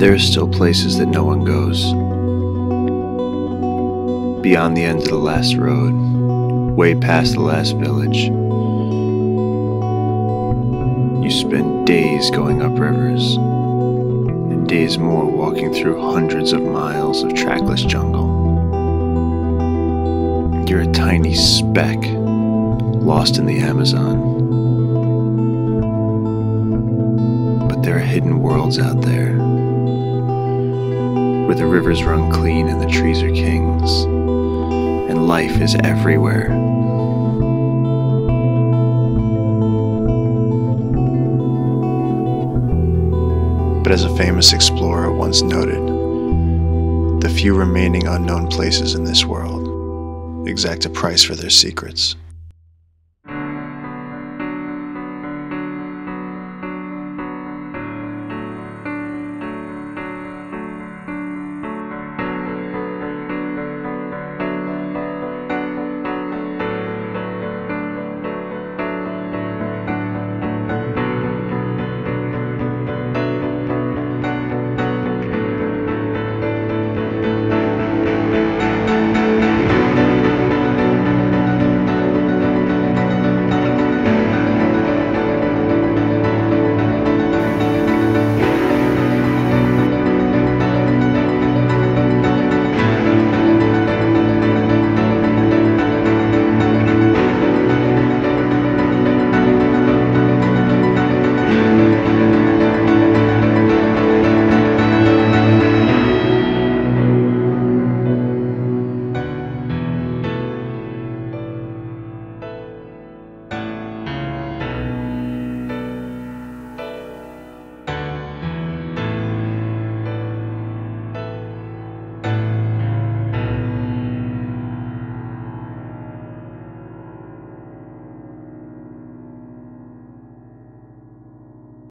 There are still places that no one goes. Beyond the end of the last road, way past the last village. You spend days going up rivers, and days more walking through hundreds of miles of trackless jungle. You're a tiny speck, lost in the Amazon. But there are hidden worlds out there, where the rivers run clean and the trees are kings, and life is everywhere. But as a famous explorer once noted, the few remaining unknown places in this world exact a price for their secrets.